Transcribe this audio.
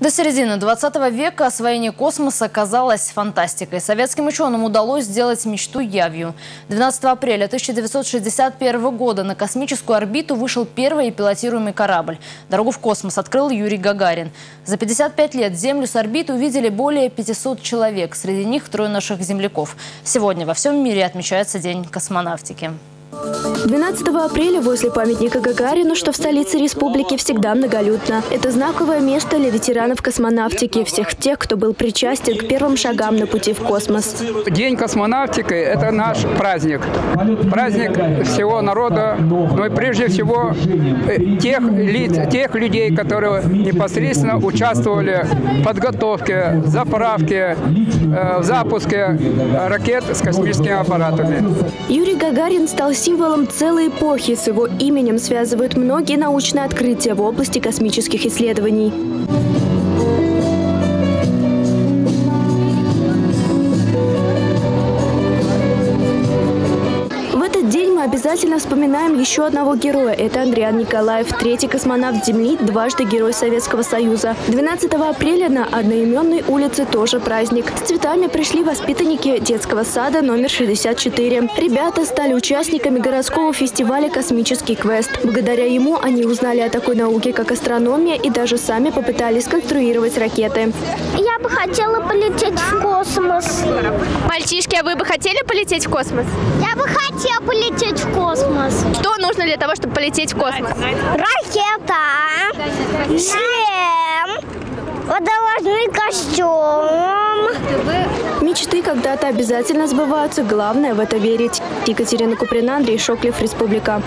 До середины 20 века освоение космоса казалось фантастикой. Советским ученым удалось сделать мечту явью. 12 апреля 1961 года на космическую орбиту вышел первый пилотируемый корабль. Дорогу в космос открыл Юрий Гагарин. За 55 лет Землю с орбиты увидели более 500 человек. Среди них трое наших земляков. Сегодня во всем мире отмечается День космонавтики. 12 апреля возле памятника Гагарину, что в столице республики, всегда многолюдно. Это знаковое место для ветеранов космонавтики, всех тех, кто был причастен к первым шагам на пути в космос. День космонавтики – это наш праздник. Праздник всего народа, но и прежде всего тех людей, которые непосредственно участвовали в подготовке, заправке, в запуске ракет с космическими аппаратами. Юрий Гагарин стал символом целой эпохи. С его именем связывают многие научные открытия в области космических исследований. В этот день мы обязательно вспоминаем еще одного героя. Это Андриан Николаев, третий космонавт Земли, дважды Герой Советского Союза. 12 апреля на одноименной улице тоже праздник. С цветами пришли воспитанники детского сада номер 64. Ребята стали участниками городского фестиваля «Космический квест». Благодаря ему они узнали о такой науке, как астрономия, и даже сами попытались конструировать ракеты. Я бы хотела полететь в космос. Мальчишки, а вы бы хотели полететь в космос? Я бы хотела полететь в космос. Что нужно для того, чтобы полететь в космос? Ракета, шлем, водолазный костюм. Мечты когда-то обязательно сбываются. Главное в это верить. Екатерина Куприна, Андрей Шоклев, Республика.